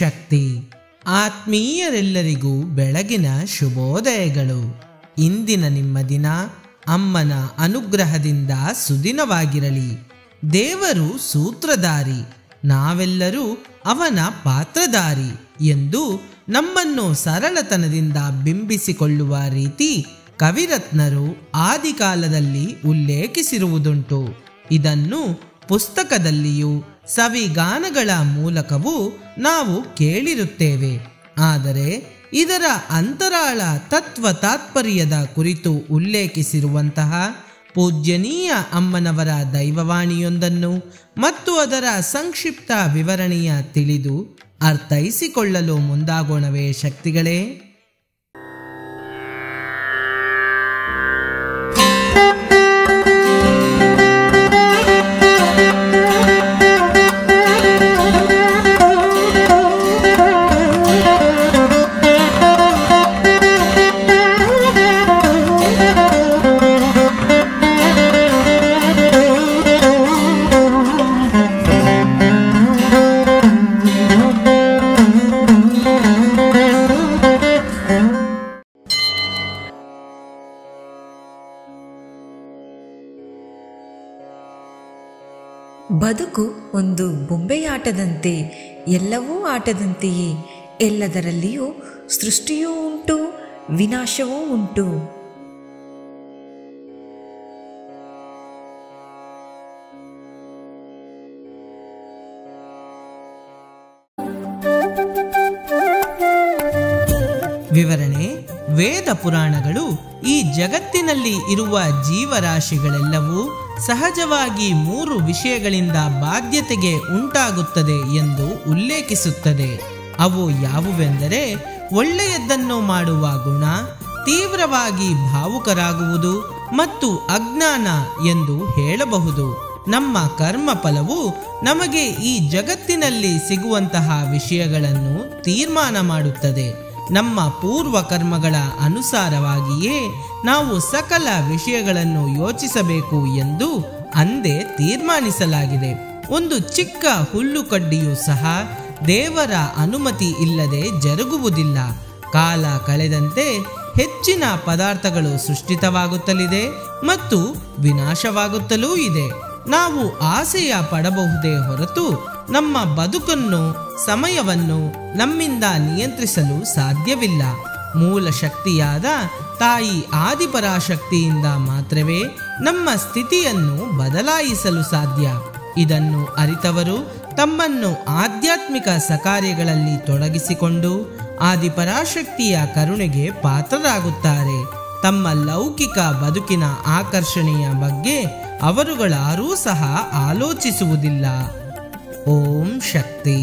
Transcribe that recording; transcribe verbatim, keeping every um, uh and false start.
ಶಕ್ತಿ ಆತ್ಮೀಯರೆಲ್ಲರಿಗೂ ಬೆಳಗಿನ ಶುಭೋದಯಗಳು. ಇಂದಿನ ನಿಮ್ಮ ದಿನ ಅಮ್ಮನ ಅನುಗ್ರಹದಿಂದ ಸುದಿನವಾಗಿರಲಿ. ದೇವರು ಸೂತ್ರಧಾರಿ, ನಾವೆಲ್ಲರೂ ಅವನ ಪಾತ್ರಧಾರಿ ಎಂದು ನಮ್ಮನ್ನು ಸರಳತನದಿಂದ ಬಿಂಬಿಸಿಕೊಳ್ಳುವ ರೀತಿ ಕವಿರತ್ನರು ಆದಿಕಾಲದಲ್ಲಿ ಉಲ್ಲೇಖಿಸಿರುವುದುಂಟು. ಇದನ್ನು ಪುಸ್ತಕದಲ್ಲಿಯೂ ಸವಿಗಾನಗಳ ಮೂಲಕವೂ ನಾವು ಕೇಳಿರುತ್ತೇವೆ. ಆದರೆ ಇದರ ಅಂತರಾಳ ತತ್ವ ತಾತ್ಪರ್ಯದ ಕುರಿತು ಉಲ್ಲೇಖಿಸಿರುವಂತಹ ಪೂಜ್ಯನೀಯ ಅಮ್ಮನವರ ದೈವವಾಣಿಯೊಂದನ್ನು ಮತ್ತು ಅದರ ಸಂಕ್ಷಿಪ್ತ ವಿವರಣೆಯ ತಿಳಿದು ಅರ್ಥೈಸಿಕೊಳ್ಳಲು ಮುಂದಾಗೋಣವೇ ಶಕ್ತಿಗಳೇ. ಬದುಕು ಒಂದು ಬೊಂಬೆಯಾಟದಂತೆ, ಎಲ್ಲವೂ ಆಟದಂತೆಯೇ. ಎಲ್ಲದರಲ್ಲಿಯೂ ಸೃಷ್ಟಿಯೂ ಉಂಟು, ವಿನಾಶವೂ ಉಂಟು. ವಿವರಣೆ: ವೇದ ಪುರಾಣಗಳು ಈ ಜಗತ್ತಿನಲ್ಲಿ ಇರುವ ಜೀವರಾಶಿಗಳೆಲ್ಲವೂ ಸಹಜವಾಗಿ ಮೂರು ವಿಷಯಗಳಿಂದ ಬಾಧ್ಯತೆಗೆ ಉಂಟಾಗುತ್ತದೆ ಎಂದು ಉಲ್ಲೇಖಿಸುತ್ತದೆ. ಅವು ಯಾವುವೆಂದರೆ ಒಳ್ಳೆಯದನ್ನು ಮಾಡುವ ಗುಣ, ತೀವ್ರವಾಗಿ ಭಾವುಕರಾಗುವುದು ಮತ್ತು ಅಜ್ಞಾನ ಎಂದು ಹೇಳಬಹುದು. ನಮ್ಮ ಕರ್ಮ ಫಲವು ನಮಗೆ ಈ ಜಗತ್ತಿನಲ್ಲಿ ಸಿಗುವಂತಹ ವಿಷಯಗಳನ್ನು ತೀರ್ಮಾನ ಮಾಡುತ್ತದೆ. ನಮ್ಮ ಪೂರ್ವ ಕರ್ಮಗಳ ಅನುಸಾರವಾಗಿಯೇ ನಾವು ಸಕಲ ವಿಷಯಗಳನ್ನು ಯೋಚಿಸಬೇಕು ಎಂದು ಅಂದೇ ತೀರ್ಮಾನಿಸಲಾಗಿದೆ. ಒಂದು ಚಿಕ್ಕ ಹುಲ್ಲು ಕಡ್ಡಿಯೂ ಸಹ ದೇವರ ಅನುಮತಿ ಇಲ್ಲದೆ ಜರುಗುವುದಿಲ್ಲ. ಕಾಲ ಕಳೆದಂತೆ ಹೆಚ್ಚಿನ ಪದಾರ್ಥಗಳು ಸೃಷ್ಟಿತವಾಗುತ್ತಲಿದೆ ಮತ್ತು ವಿನಾಶವಾಗುತ್ತಲೂ ಇದೆ. ನಾವು ಆಸೆಯ ಪಡಬಹುದೇ ಹೊರತು ನಮ್ಮ ಬದುಕನ್ನು, ಸಮಯವನ್ನು ನಮ್ಮಿಂದ ನಿಯಂತ್ರಿಸಲು ಸಾಧ್ಯವಿಲ್ಲ. ಮೂಲ ಶಕ್ತಿಯಾದ ತಾಯಿ ಆದಿಪರಾಶಕ್ತಿಯಿಂದ ಮಾತ್ರವೇ ನಮ್ಮ ಸ್ಥಿತಿಯನ್ನು ಬದಲಾಯಿಸಲು ಸಾಧ್ಯ. ಇದನ್ನು ಅರಿತವರು ತಮ್ಮನ್ನು ಆಧ್ಯಾತ್ಮಿಕ ಸಕಾರ್ಯಗಳಲ್ಲಿ ತೊಡಗಿಸಿಕೊಂಡು ಆದಿಪರಾಶಕ್ತಿಯ ಕರುಣೆಗೆ ಪಾತ್ರರಾಗುತ್ತಾರೆ. ತಮ್ಮ ಲೌಕಿಕ ಬದುಕಿನ ಆಕರ್ಷಣೆಯ ಬಗ್ಗೆ ಅವರುಗಳಾರೂ ಸಹ ಆಲೋಚಿಸುವುದಿಲ್ಲ. ಓಂ ಶಕ್ತಿ.